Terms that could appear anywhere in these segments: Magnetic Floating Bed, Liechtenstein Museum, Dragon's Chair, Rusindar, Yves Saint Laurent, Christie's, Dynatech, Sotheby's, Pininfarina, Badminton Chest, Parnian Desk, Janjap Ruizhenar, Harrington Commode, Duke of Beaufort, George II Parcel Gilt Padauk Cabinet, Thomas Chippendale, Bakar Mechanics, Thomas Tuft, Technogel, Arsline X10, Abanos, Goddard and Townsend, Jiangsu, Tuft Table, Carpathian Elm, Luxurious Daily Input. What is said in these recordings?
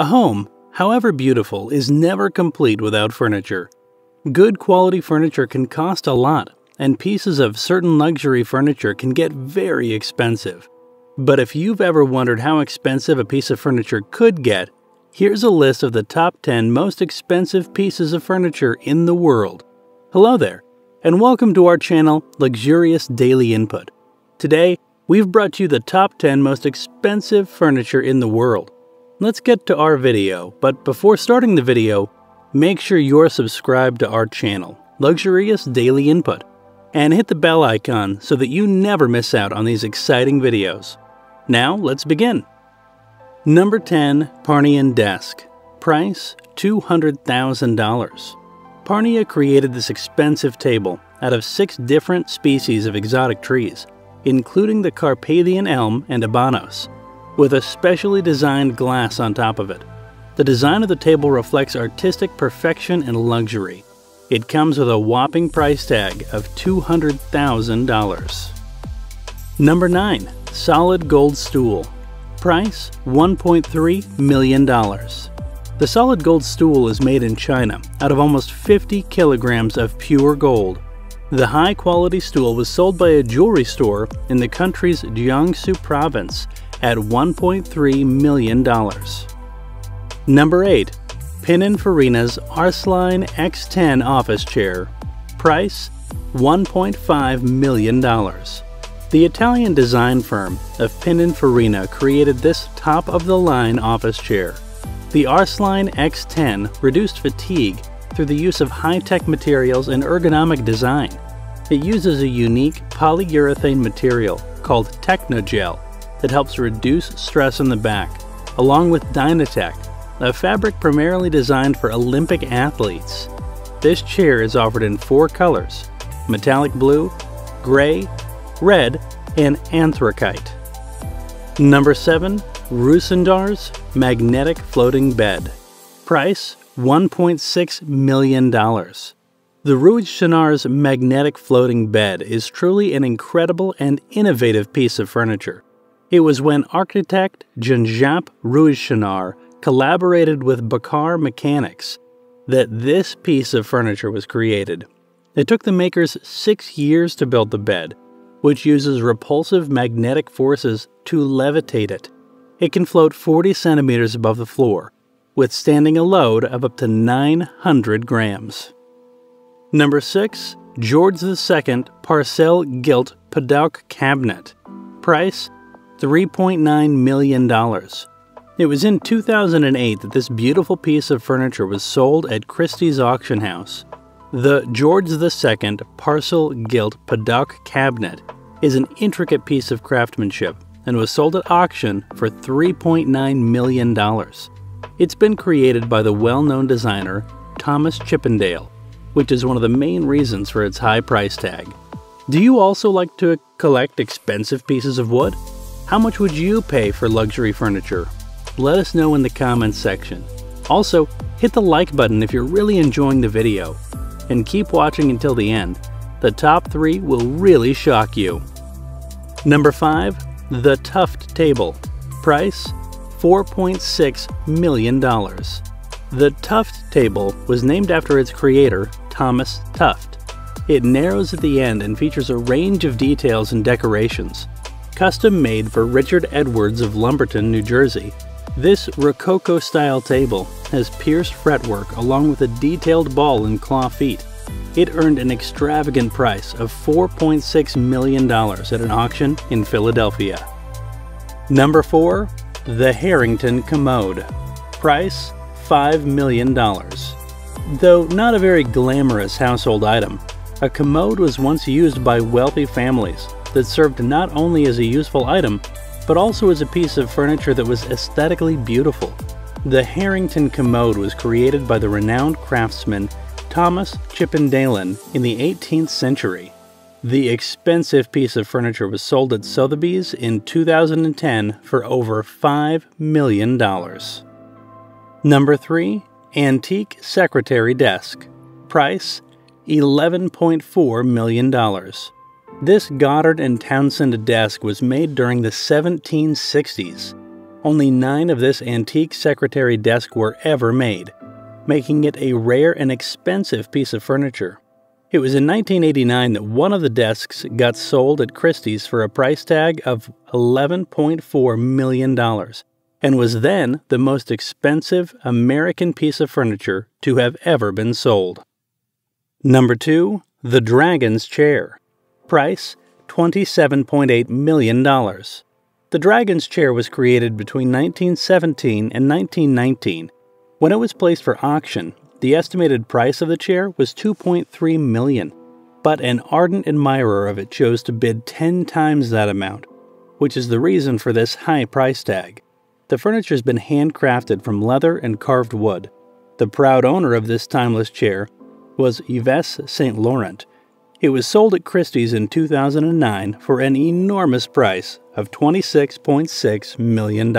A home, however beautiful, is never complete without furniture. Good quality furniture can cost a lot, and pieces of certain luxury furniture can get very expensive. But if you've ever wondered how expensive a piece of furniture could get, here's a list of the top 10 most expensive pieces of furniture in the world. Hello there, and welcome to our channel, Luxurious Daily Input. Today, we've brought you the top 10 most expensive furniture in the world. Let's get to our video, but before starting the video, make sure you're subscribed to our channel, Luxurious Daily Input, and hit the bell icon so that you never miss out on these exciting videos. Now, let's begin. Number 10. Parnian Desk. Price $200,000. Parnia created this expensive table out of 6 different species of exotic trees, including the Carpathian Elm and Abanos, with a specially designed glass on top of it. The design of the table reflects artistic perfection and luxury. It comes with a whopping price tag of $200,000. Number 9. Solid Gold Stool. Price $1.3 million. The solid gold stool is made in China out of almost 50 kilograms of pure gold. The high-quality stool was sold by a jewelry store in the country's Jiangsu province at $1.3 million. Number 8. Pininfarina's Arsline X10 office chair. Price $1.5 million. The Italian design firm of Pininfarina created this top-of-the-line office chair. The Arsline X10 reduced fatigue through the use of high-tech materials and ergonomic design. It uses a unique polyurethane material called Technogel that helps reduce stress in the back, along with Dynatech, a fabric primarily designed for Olympic athletes. This chair is offered in 4 colors: metallic blue, gray, red, and anthracite. Number 7. Rusindar's Magnetic Floating Bed. Price $1.6 million. The Ruizhenar's Magnetic Floating Bed is truly an incredible and innovative piece of furniture. It was when architect Janjap Ruizhenar collaborated with Bakar Mechanics that this piece of furniture was created. It took the makers 6 years to build the bed, which uses repulsive magnetic forces to levitate it. It can float 40 centimeters above the floor, withstanding a load of up to 900 grams. Number 6. George II Parcel Gilt Padauk Cabinet. Price $3.9 million. It was in 2008 that this beautiful piece of furniture was sold at Christie's auction house. The George II Parcel Gilt Padauk Cabinet is an intricate piece of craftsmanship and was sold at auction for $3.9 million. It's been created by the well-known designer Thomas Chippendale, which is one of the main reasons for its high price tag. Do you also like to collect expensive pieces of wood? How much would you pay for luxury furniture? Let us know in the comments section. Also, hit the like button if you're really enjoying the video, and keep watching until the end. The top 3 will really shock you. Number 5. The Tuft Table. Price $4.6 million. The Tuft Table was named after its creator, Thomas Tuft. It narrows at the end and features a range of details and decorations. Custom made for Richard Edwards of Lumberton, New Jersey, this Rococo-style table has pierced fretwork along with a detailed ball and claw feet. It earned an extravagant price of $4.6 million at an auction in Philadelphia. Number 4. The Harrington Commode. Price $5 million. Though not a very glamorous household item, a commode was once used by wealthy families that served not only as a useful item, but also as a piece of furniture that was aesthetically beautiful. The Harrington Commode was created by the renowned craftsman Thomas Chippendale in the 18th century. The expensive piece of furniture was sold at Sotheby's in 2010 for over $5 million. Number 3. Antique Secretary Desk. Price $11.4 million. This Goddard and Townsend desk was made during the 1760s. Only 9 of this antique secretary desk were ever made, making it a rare and expensive piece of furniture. It was in 1989 that one of the desks got sold at Christie's for a price tag of $11.4 million, and was then the most expensive American piece of furniture to have ever been sold. Number 2. The Dragon's Chair. Price, $27.8 million. The Dragon's Chair was created between 1917 and 1919. When it was placed for auction, the estimated price of the chair was $2.3 million, but an ardent admirer of it chose to bid 10 times that amount, which is the reason for this high price tag. The furniture has been handcrafted from leather and carved wood. The proud owner of this timeless chair was Yves Saint Laurent. It was sold at Christie's in 2009 for an enormous price of $26.6 million.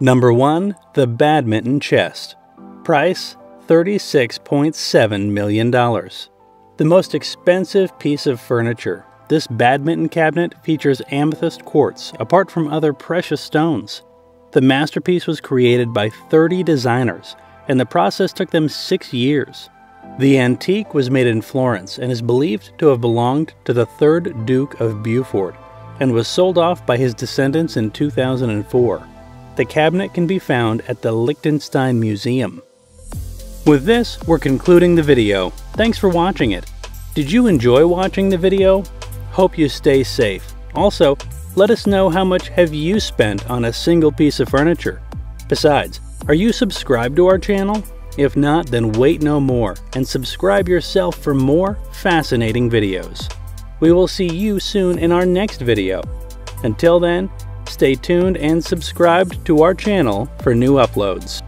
Number 1. The Badminton Chest. Price, $36.7 million. The most expensive piece of furniture, this badminton cabinet features amethyst quartz, apart from other precious stones. The masterpiece was created by 30 designers, and the process took them 6 years. The antique was made in Florence and is believed to have belonged to the 3rd Duke of Beaufort, and was sold off by his descendants in 2004. The cabinet can be found at the Liechtenstein Museum. With this, we're concluding the video. Thanks for watching it. Did you enjoy watching the video? Hope you stay safe. Also, let us know how much have you spent on a single piece of furniture. Besides, are you subscribed to our channel? If not, then wait no more and subscribe yourself for more fascinating videos. We will see you soon in our next video. Until then, stay tuned and subscribed to our channel for new uploads.